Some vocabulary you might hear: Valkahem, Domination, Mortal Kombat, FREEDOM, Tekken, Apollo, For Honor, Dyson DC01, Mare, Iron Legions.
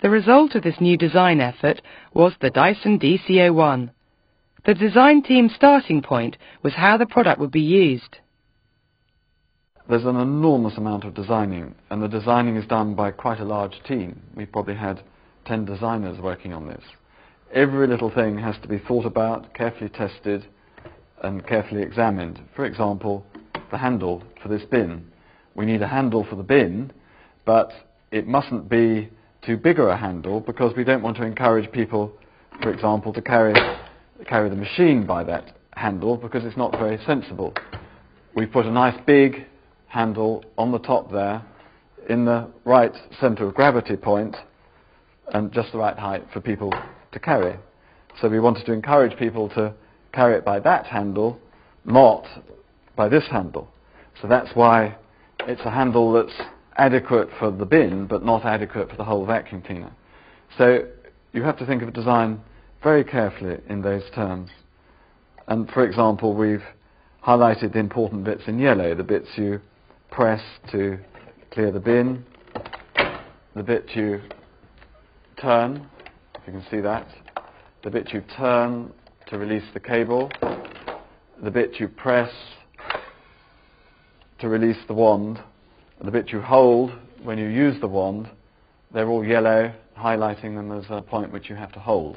The result of this new design effort was the Dyson DC01. The design team's starting point was how the product would be used. There's an enormous amount of designing, and the designing is done by quite a large team. We probably had 10 designers working on this. Every little thing has to be thought about, carefully tested and carefully examined. For example, the handle for this bin. We need a handle for the bin, but it mustn't be too big a handle, because we don't want to encourage people, for example, to carry the machine by that handle, because it's not very sensible. We put a nice big handle on the top there, in the right centre of gravity point, and just the right height for people to carry. So we wanted to encourage people to carry it by that handle, not by this handle. So that's why it's a handle that's adequate for the bin, but not adequate for the whole vacuum cleaner. So you have to think of design very carefully in those terms. And for example, we've highlighted the important bits in yellow, the bits you press to clear the bin, the bit you turn, if you can see that, the bit you turn to release the cable, the bit you press to release the wand, the bit you hold when you use the wand. They're all yellow, highlighting them as a point which you have to hold.